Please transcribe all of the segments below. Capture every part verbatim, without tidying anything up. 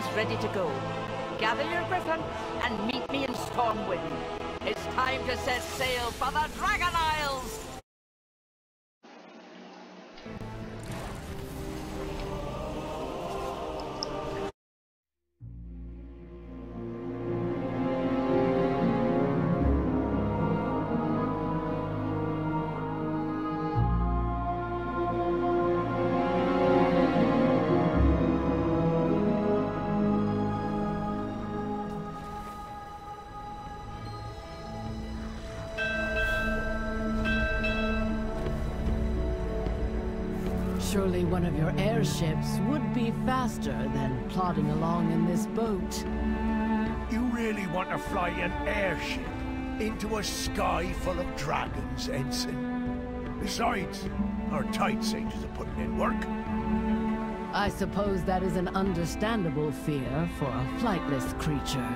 systems ready to go. Gather your Griffon and meet me in Stormwind. It's time to set sail for the Dragon Isles! Surely one of your airships would be faster than plodding along in this boat. You really want to fly an airship into a sky full of dragons, Ensign? Besides, our tide sages are putting in work. I suppose that is an understandable fear for a flightless creature.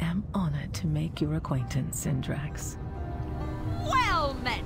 I'm honored to make your acquaintance, Sindrax. Well met!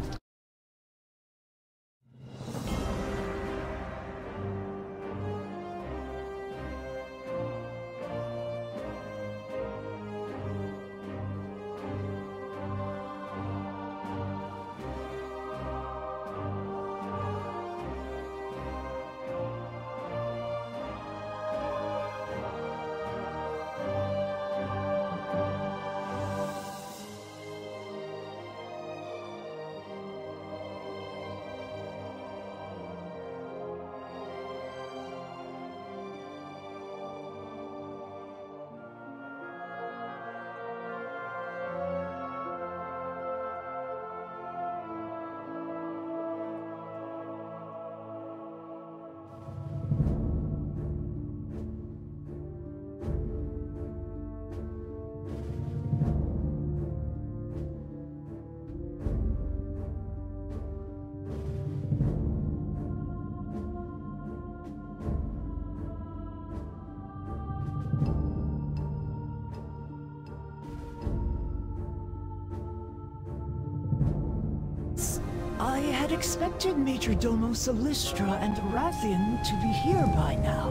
had expected Majordomo Selistra and Rathian to be here by now.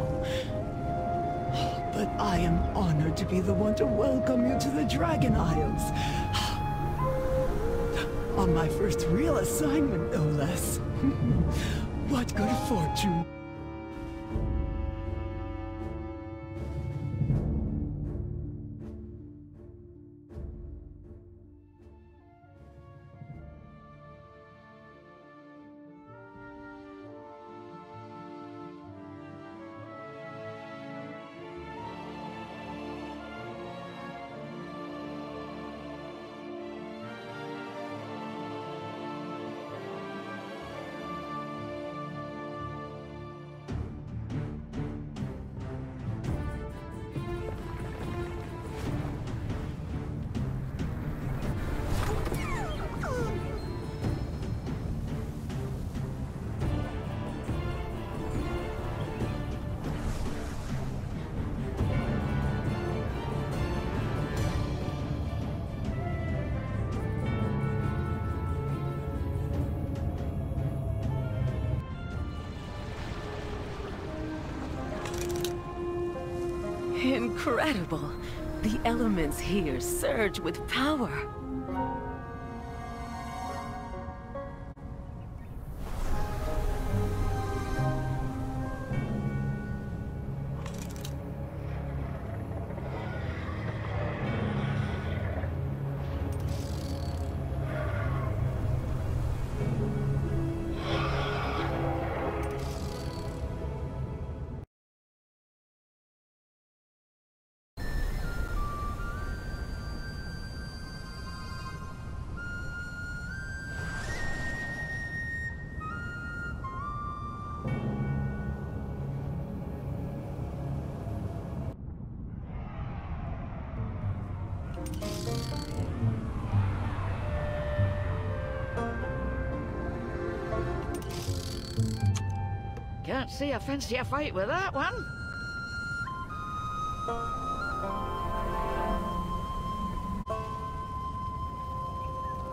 But I am honored to be the one to welcome you to the Dragon Isles. On my first real assignment, no less. What good fortune. Incredible! The elements here surge with power. Can't see a fancier fight with that one.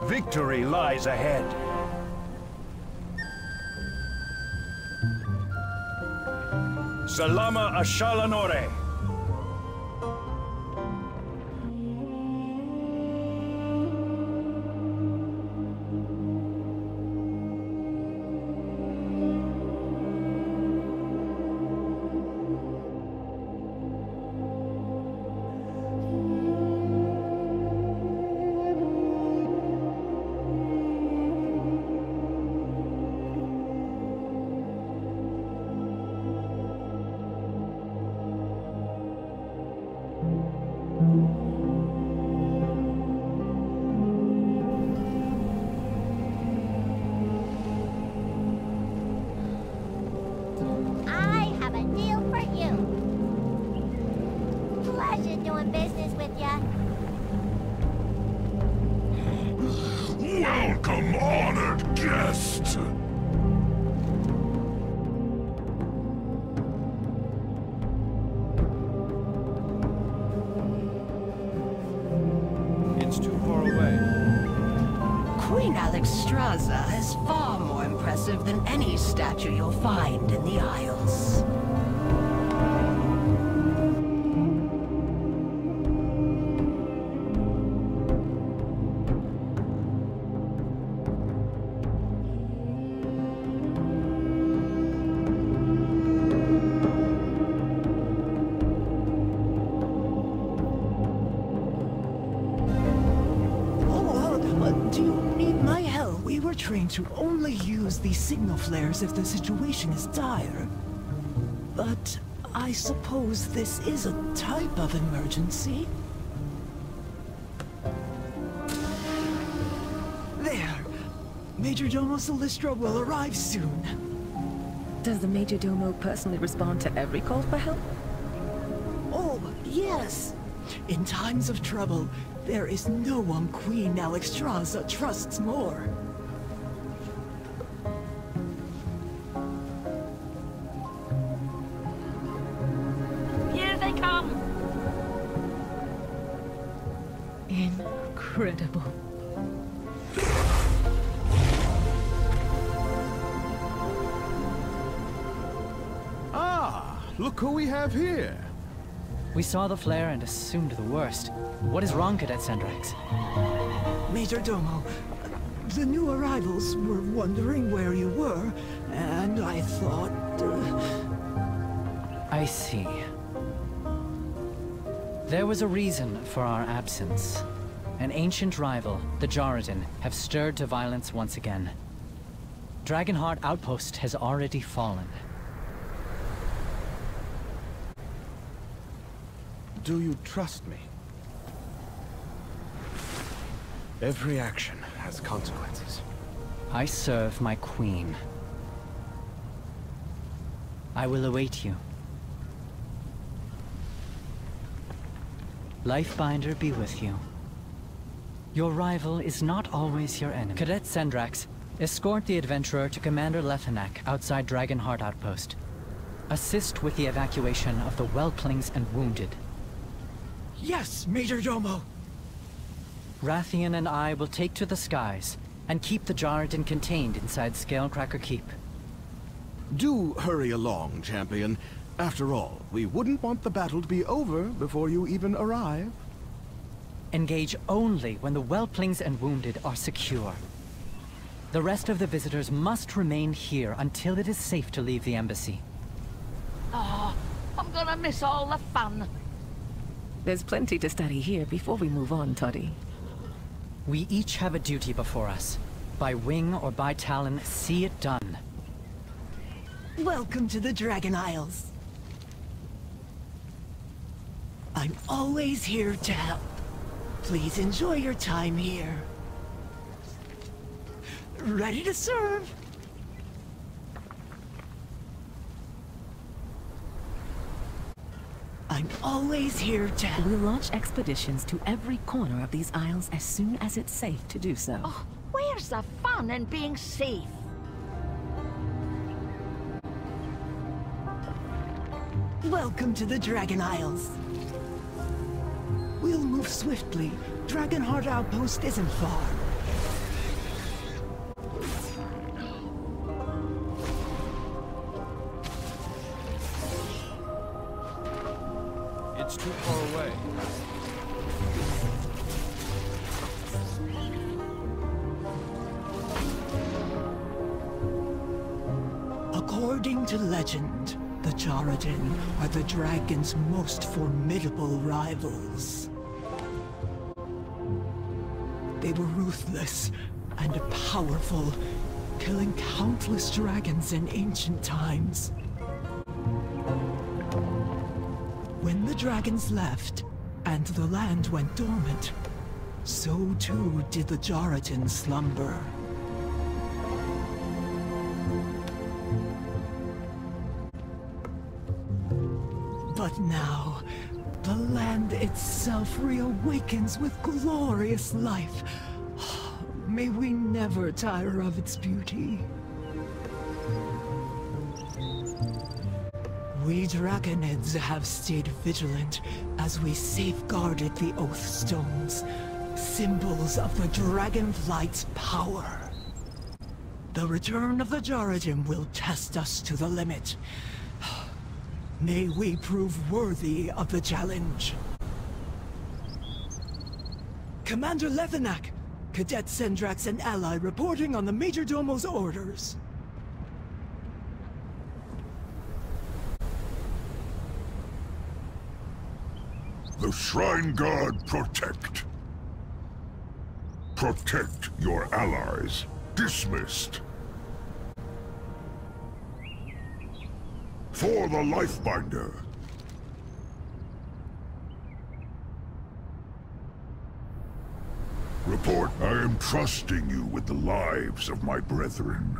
Victory lies ahead. Salama Ashalanore. Queen Alexstrasza is far more impressive than any statue you'll find in the Isles. To only use these signal flares if the situation is dire. But I suppose this is a type of emergency. There. Majordomo Selistra will arrive soon. Does the Majordomo personally respond to every call for help? Oh, yes. In times of trouble, there is no one Queen Alexstrasza trusts more. Incredible. Look who we have here. We saw the flare and assumed the worst. What is wrong, Cadet Sindrax? Majordomo, the new arrivals were wondering where you were, and I thought... Uh... I see. There was a reason for our absence. An ancient rival, the Djaradin, have stirred to violence once again. Dragonheart Outpost has already fallen. Do you trust me? Every action has consequences. I serve my queen. I will await you. Lifebinder be with you. Your rival is not always your enemy. Cadet Sindrax, escort the adventurer to Commander Lethanak outside Dragonheart Outpost. Assist with the evacuation of the Whelplings and wounded. Yes, Majordomo! Rathian and I will take to the skies and keep the Djaradin contained inside Scalecracker Keep. Do hurry along, champion. After all, we wouldn't want the battle to be over before you even arrive. Engage only when the Whelplings and wounded are secure. The rest of the visitors must remain here until it is safe to leave the embassy. Ah, oh, I'm gonna miss all the fun. There's plenty to study here before we move on, Toddy. We each have a duty before us. By wing or by talon, see it done. Welcome to the Dragon Isles. I'm always here to help. Please enjoy your time here. Ready to serve. I'm always here to help. We'll launch expeditions to every corner of these isles as soon as it's safe to do so. Oh, where's the fun in being safe? Welcome to the Dragon Isles. We'll move swiftly. Dragonheart Outpost isn't far. It's too far away. According to legend, the Djaradin are the Dragon's most formidable rivals. They were ruthless and powerful, killing countless dragons in ancient times. When the dragons left, and the land went dormant, so too did the Djaradin slumber. But now, the land itself reawakens with glorious life. May we never tire of its beauty. We Draconids have stayed vigilant as we safeguarded the Oathstones, symbols of the Dragonflight's power. The return of the Djaradin will test us to the limit. May we prove worthy of the challenge. Commander Lethanak, Cadet Sindrax and ally reporting on the Majordomo's orders. The Shrine Guard protect. Protect your allies. Dismissed. For the Lifebinder! Report, I am trusting you with the lives of my brethren.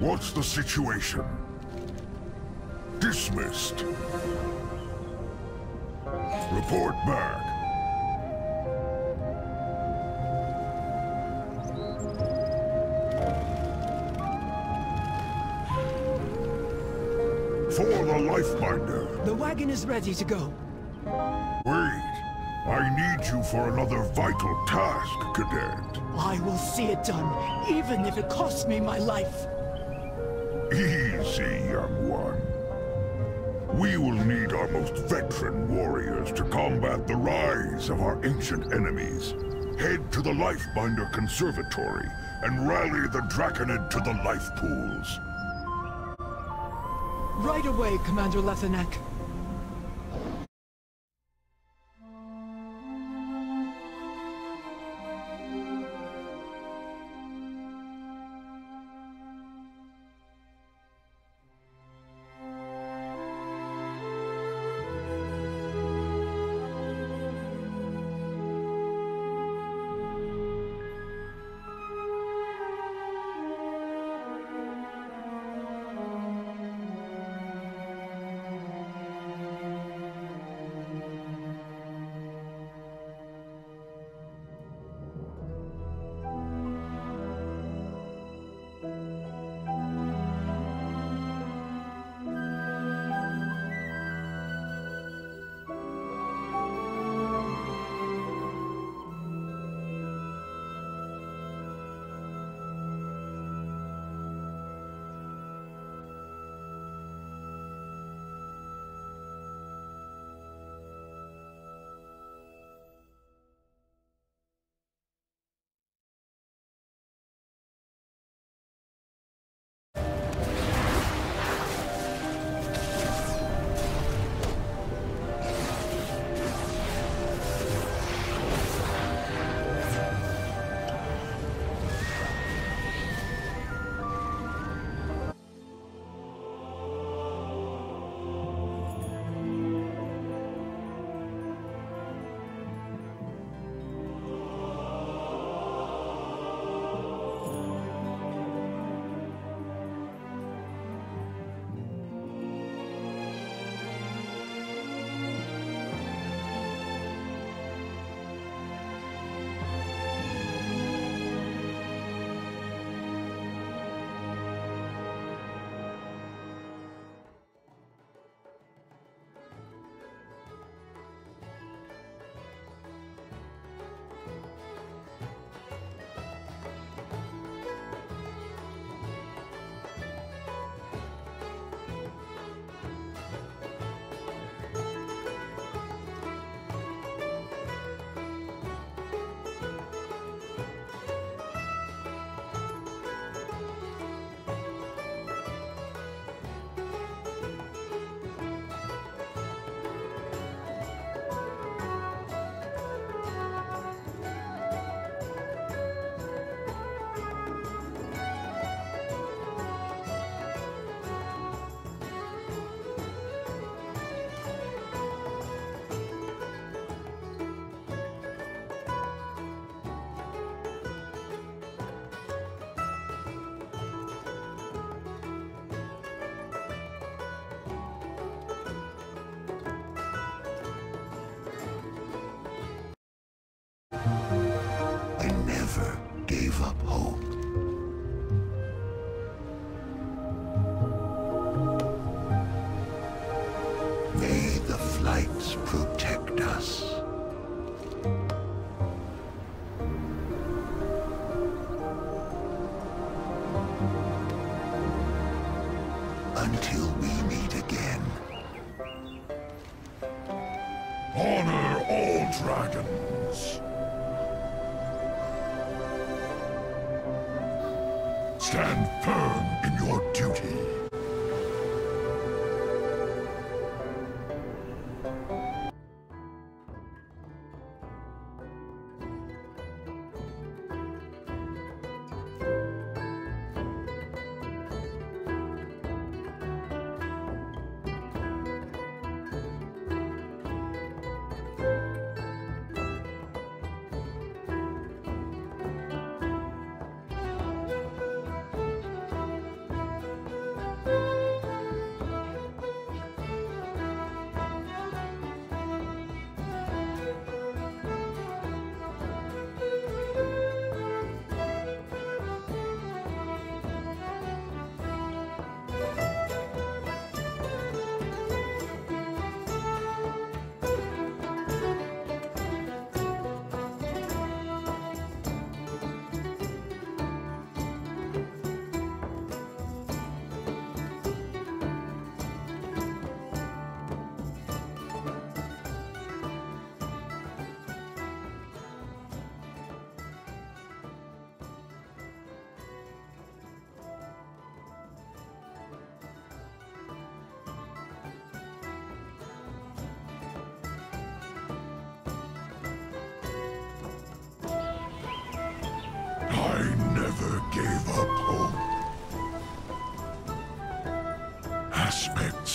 What's the situation? Dismissed. Report back. For the Lifebinder. The wagon is ready to go. Wait. I need you for another vital task, Cadet. I will see it done, even if it costs me my life. Easy, young one. We will need our most veteran warriors to combat the rise of our ancient enemies. Head to the Lifebinder Conservatory and rally the Draconid to the life pools. Right away, Commander Lethanak.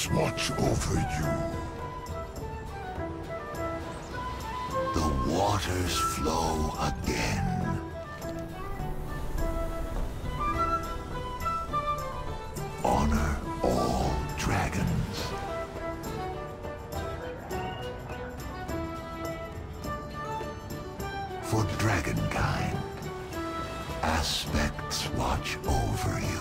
Spirits watch over you. The waters flow again. Honor all dragons. For dragonkind, aspects watch over you.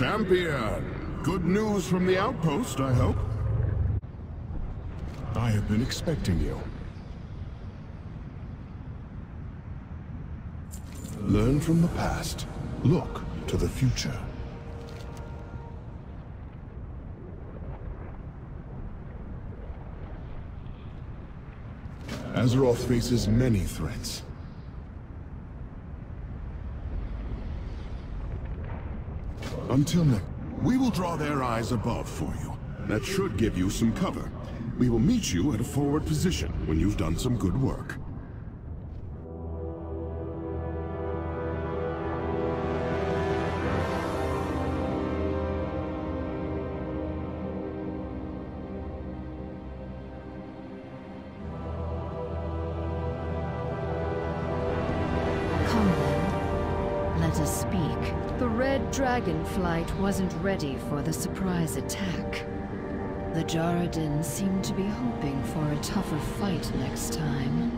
Champion! Good news from the outpost, I hope. I have been expecting you. Learn from the past. Look to the future. Azeroth faces many threats. Until next, we will draw their eyes above for you. That should give you some cover. We will meet you at a forward position when you've done some good work. Dragonflight wasn't ready for the surprise attack. The Djaradin seemed to be hoping for a tougher fight next time.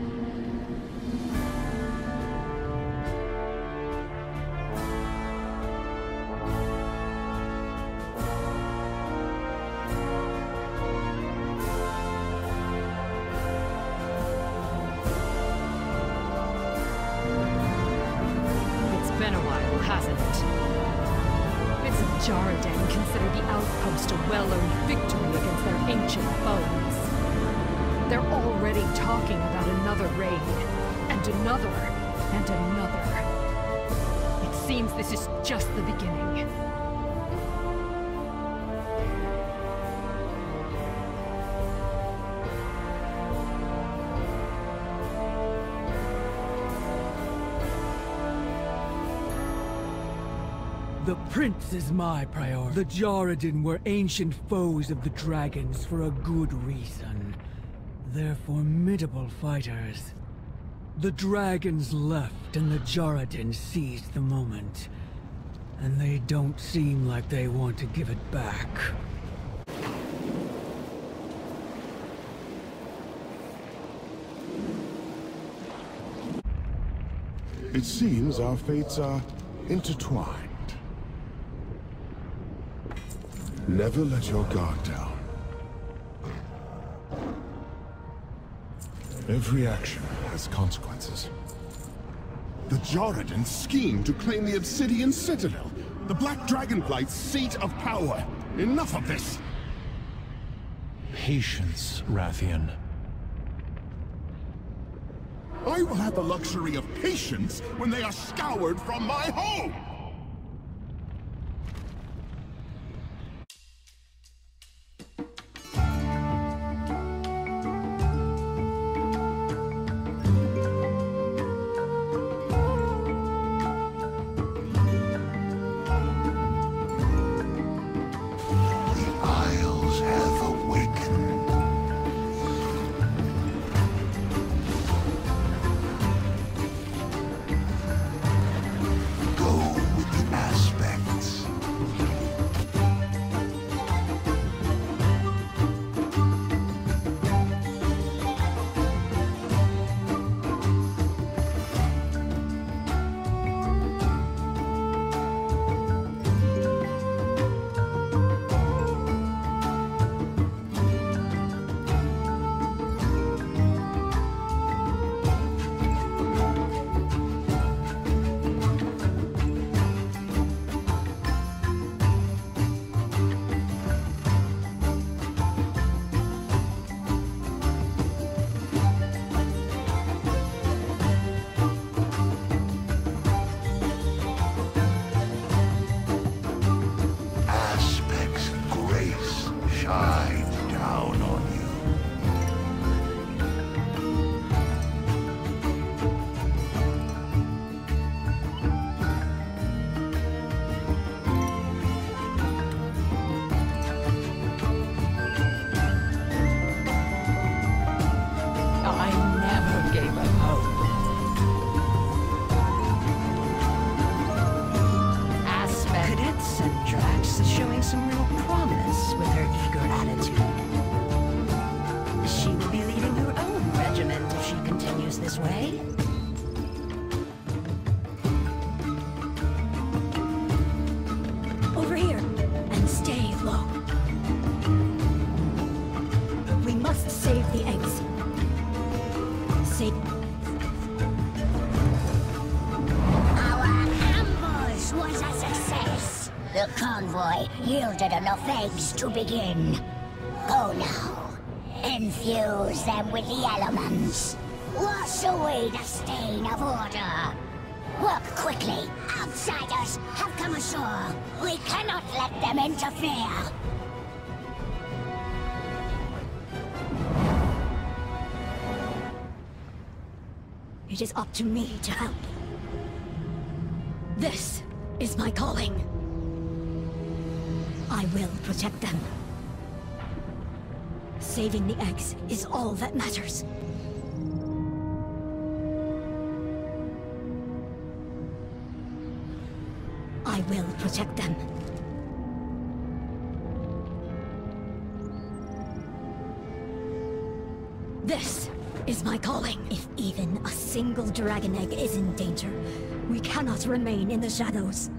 It's been a while, hasn't it? Djaradin consider the outpost a well-earned victory against their ancient foes. They're already talking about another raid, and another, and another. It seems this is just the beginning. The Prince is my priority. The Djaradin were ancient foes of the dragons for a good reason. They're formidable fighters. The dragons left and the Djaradin seized the moment. And they don't seem like they want to give it back. It seems our fates are intertwined. Never let your guard down. Every action has consequences. The Djaradin scheme to claim the Obsidian Citadel, the Black Dragonflight's seat of power. Enough of this! Patience, Rathian. I will have the luxury of patience when they are scoured from my home! Yielded enough eggs to begin. Go now. Infuse them with the elements. Wash away the stain of order. Work quickly. Outsiders have come ashore. We cannot let them interfere. It is up to me to help. This is my calling. I will protect them. Saving the eggs is all that matters. I will protect them. This is my calling. If even a single dragon egg is in danger, we cannot remain in the shadows.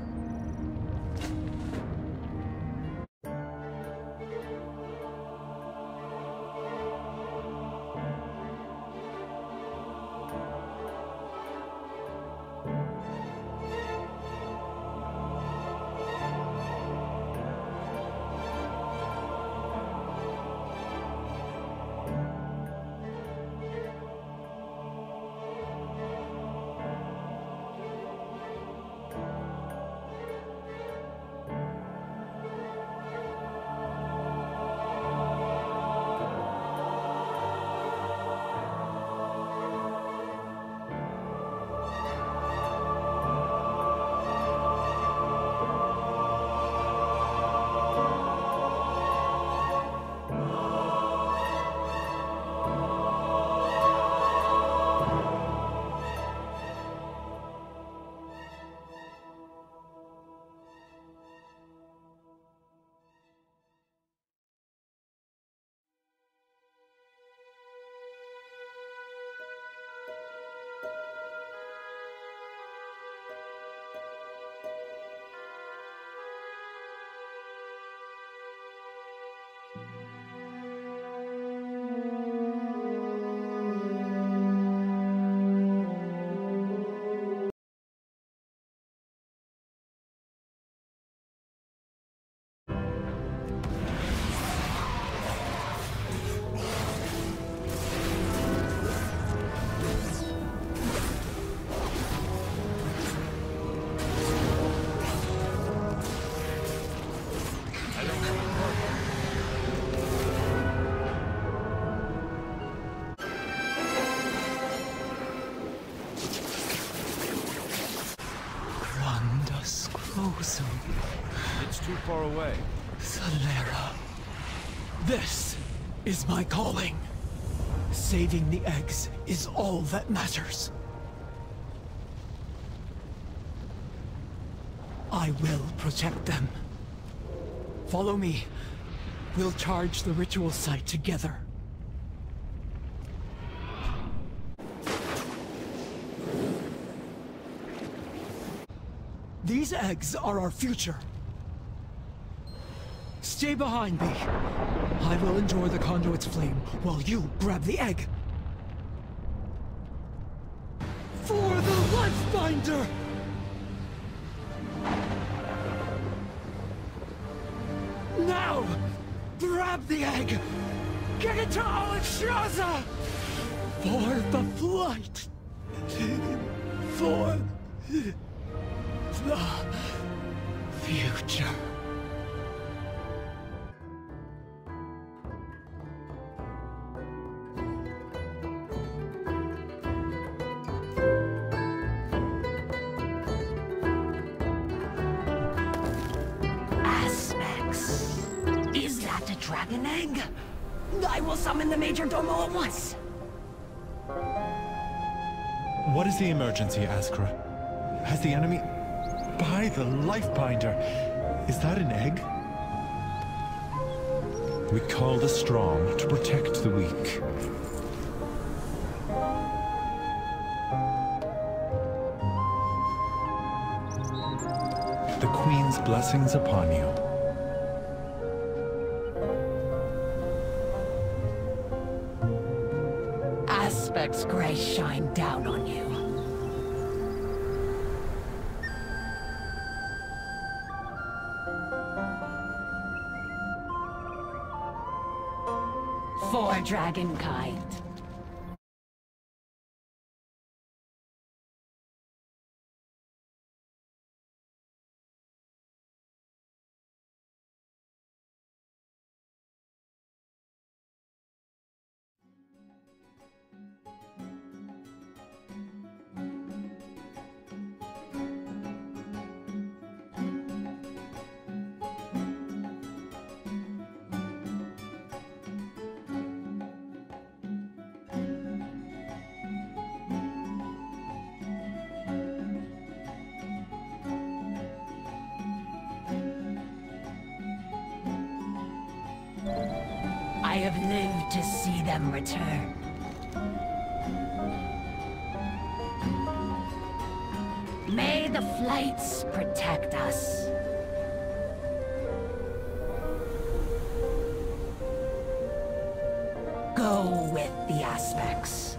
Far away. Salera. This is my calling. Saving the eggs is all that matters. I will protect them. Follow me. We'll charge the ritual site together. These eggs are our future. Stay behind me. I will enjoy the conduit's flame while you grab the egg. For the Lifebinder! Now! Grab the egg! Get it to Alexstrasza! For the flight! For the future. Dragon egg? I will summon the Majordomo at once! What is the emergency, Askra? Has the enemy... By the Lifebinder! Is that an egg? We call the strong to protect the weak. The Queen's blessings upon you. Grace shine down on you. For Dragonkind. have lived to see them return. May the flights protect us. Go with the aspects.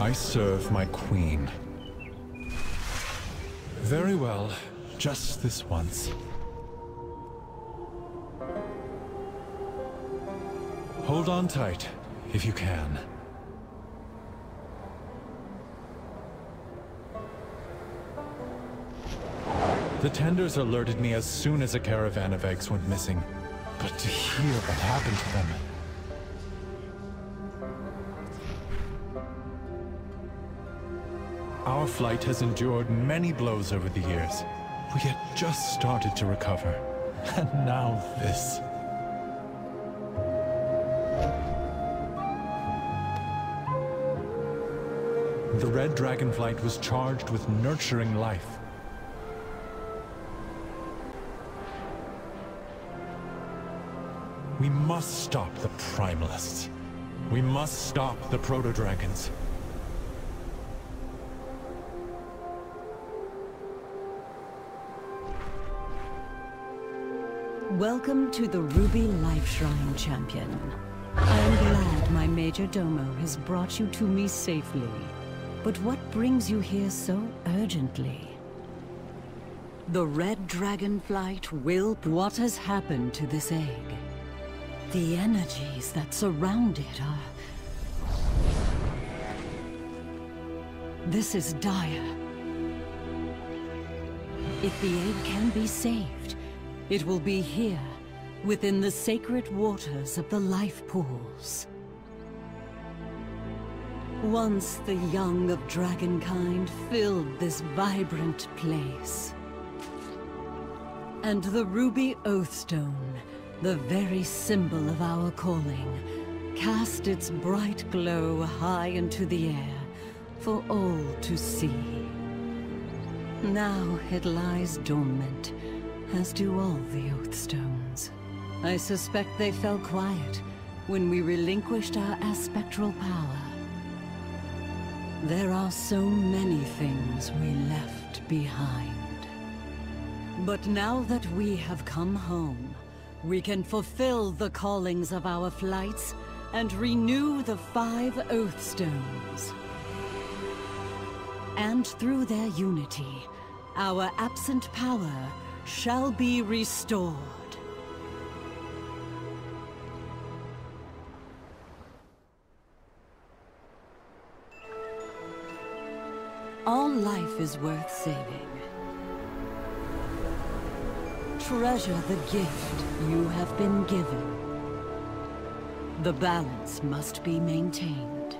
I serve my queen. Very well, just this once. Hold on tight, if you can. The tenders alerted me as soon as a caravan of eggs went missing. But to hear what happened to them... Our flight has endured many blows over the years. We had just started to recover. And now this. The Red Dragonflight was charged with nurturing life. We must stop the Primalists. We must stop the protodragons. Welcome to the Ruby Life Shrine, Champion. I am glad my Majordomo has brought you to me safely. But what brings you here so urgently? The Red Dragonflight will... What has happened to this egg? The energies that surround it are... This is dire. If the egg can be saved, it will be here, within the sacred waters of the life pools. Once the young of dragonkind filled this vibrant place. And the ruby oathstone, the very symbol of our calling, cast its bright glow high into the air for all to see. Now it lies dormant, as do all the Oathstones. I suspect they fell quiet when we relinquished our aspectral power. There are so many things we left behind. But now that we have come home, we can fulfill the callings of our flights and renew the five Oathstones. And through their unity, our absent power shall be restored. All life is worth saving. Treasure the gift you have been given. The balance must be maintained.